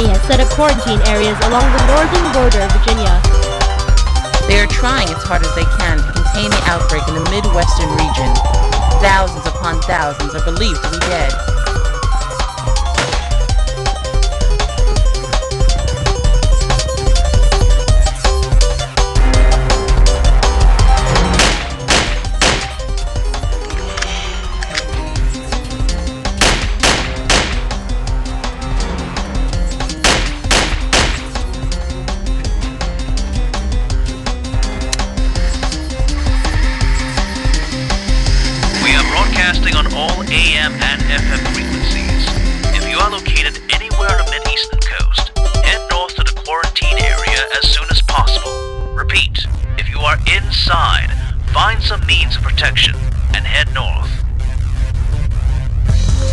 Army has set up quarantine areas along the northern border of Virginia. They are trying as hard as they can to contain the outbreak in the Midwestern region. Thousands upon thousands are believed to be dead. Broadcasting on all AM and FM frequencies. If you are located anywhere on the Mid-Eastern Coast, head north to the quarantine area as soon as possible. Repeat, if you are inside, find some means of protection and head north.